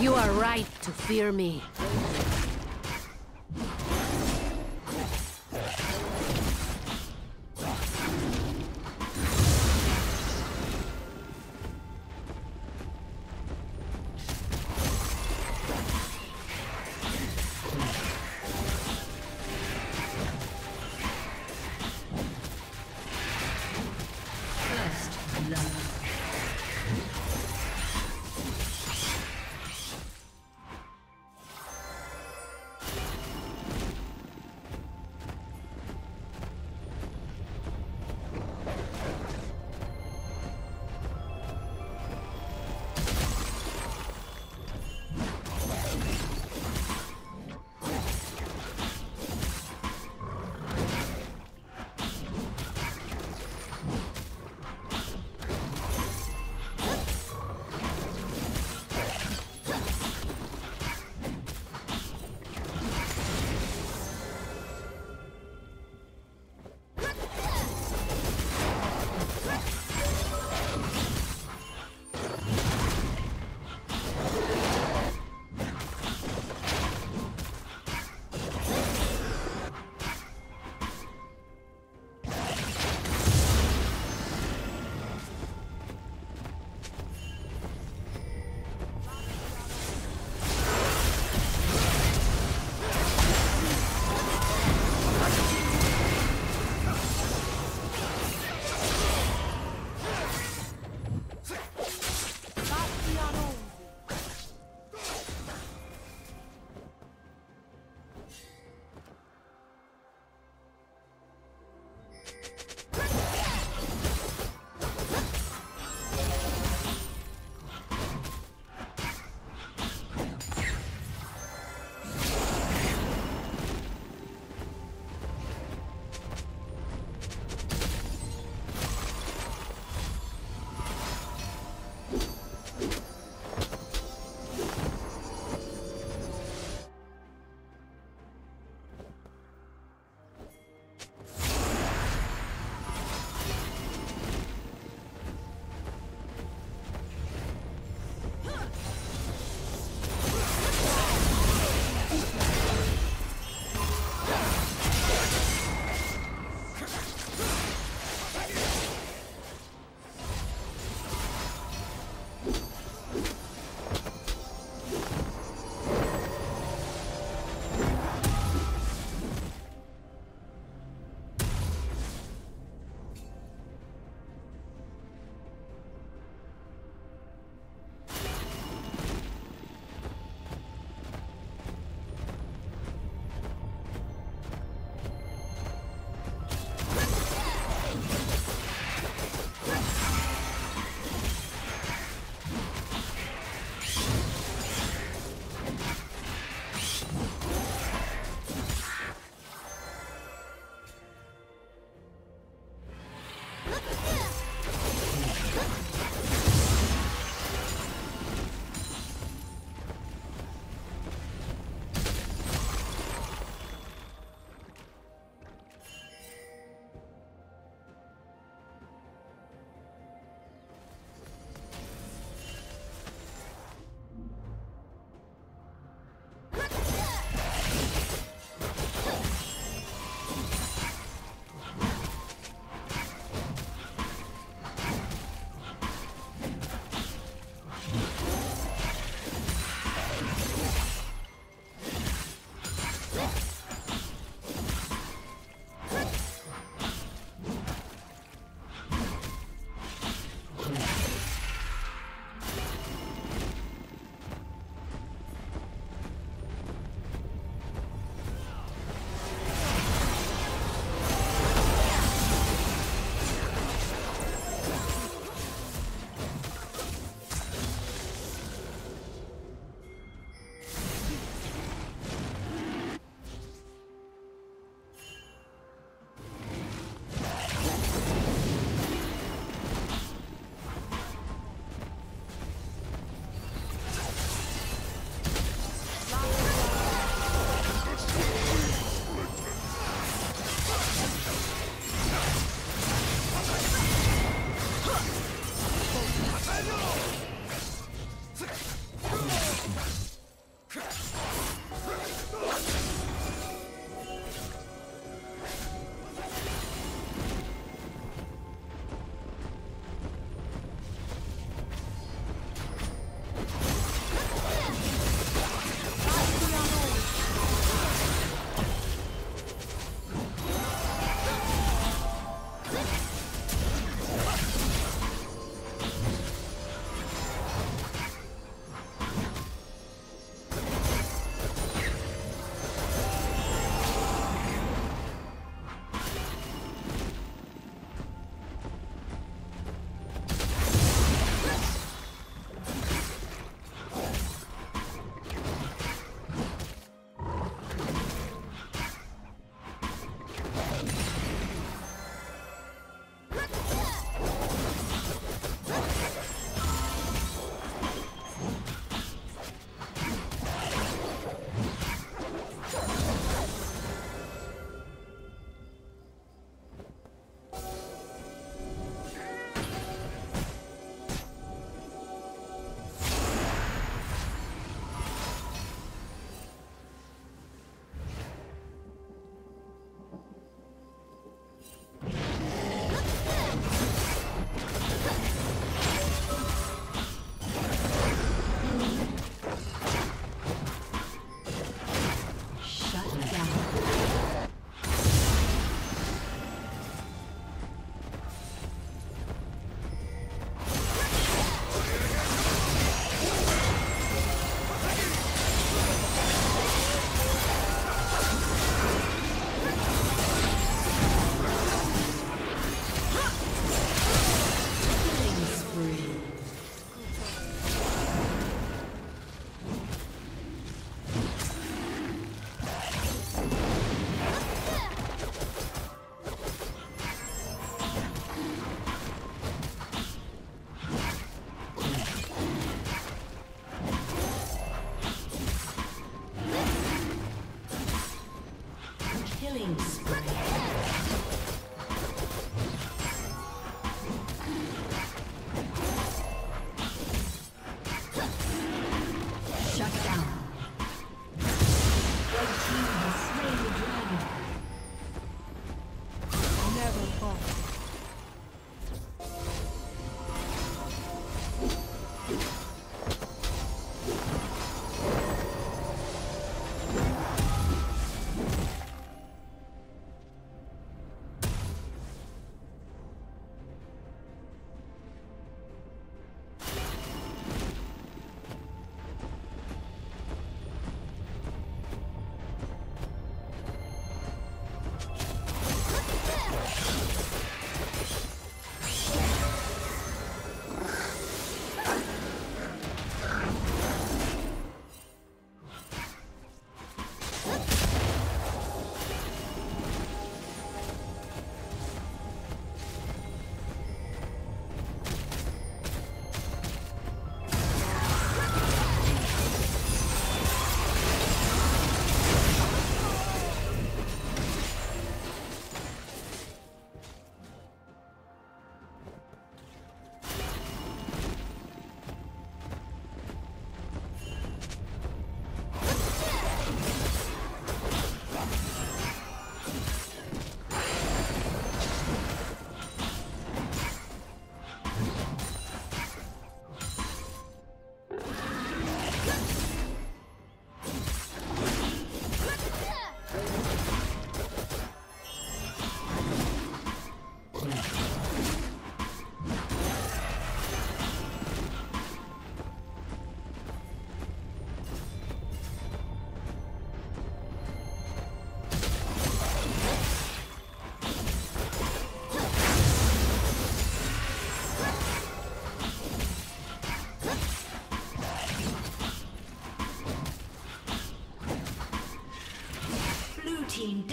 You are right to fear me.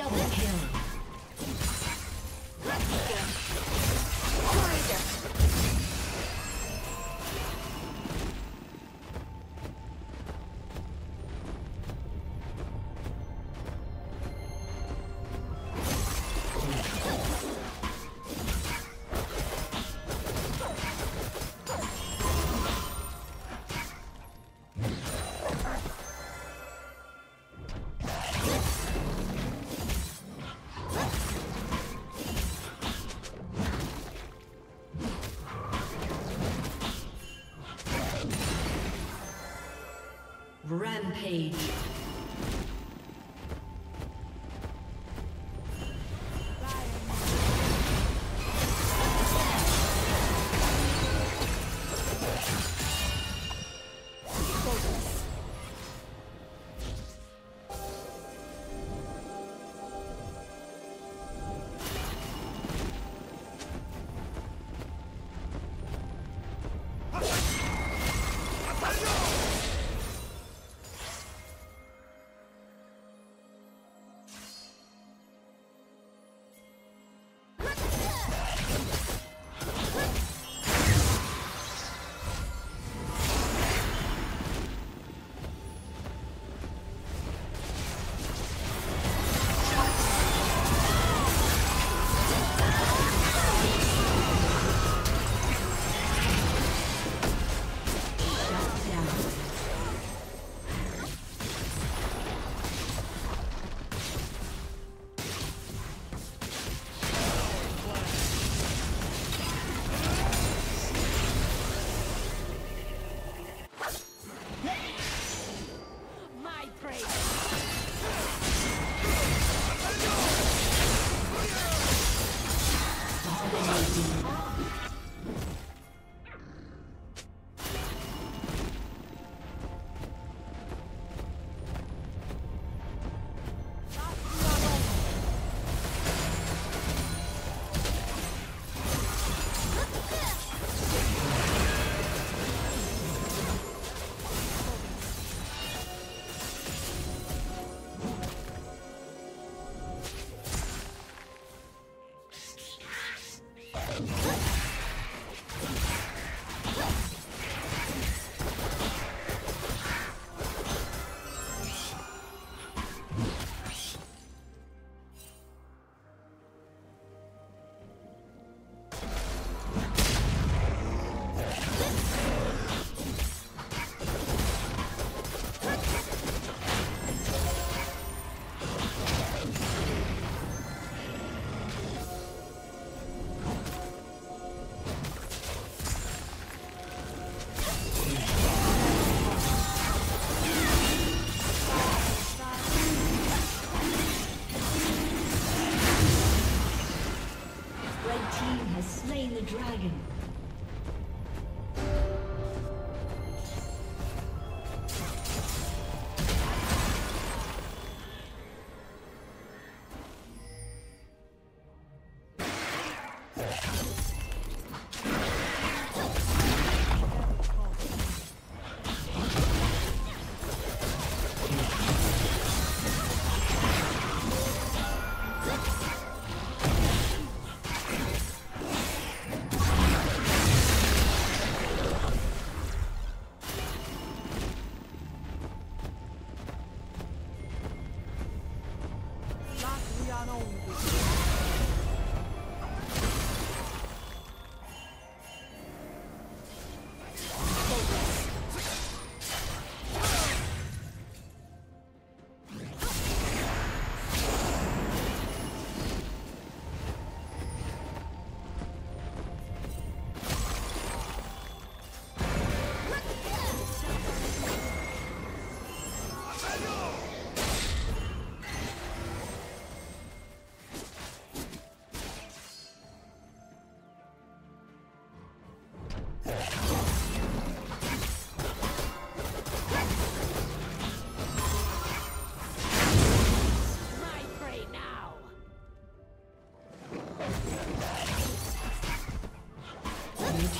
Double kill. Rampage. Dragon.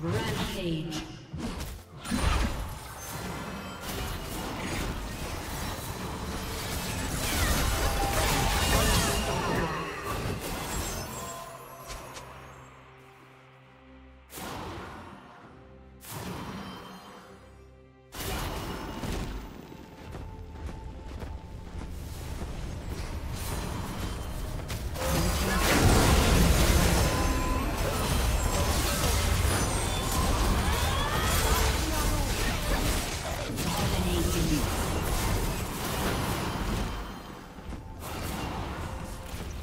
Rampage.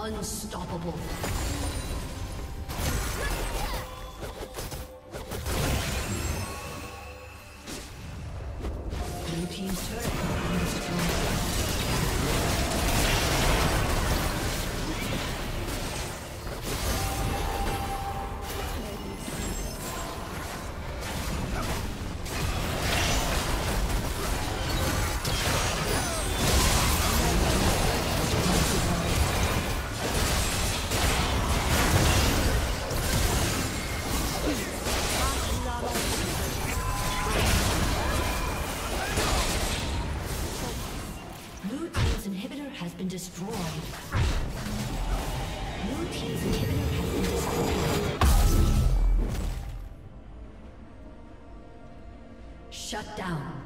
Unstoppable. Blue team's turret has been destroyed. Blue team's inhibitor has been destroyed. Shut down.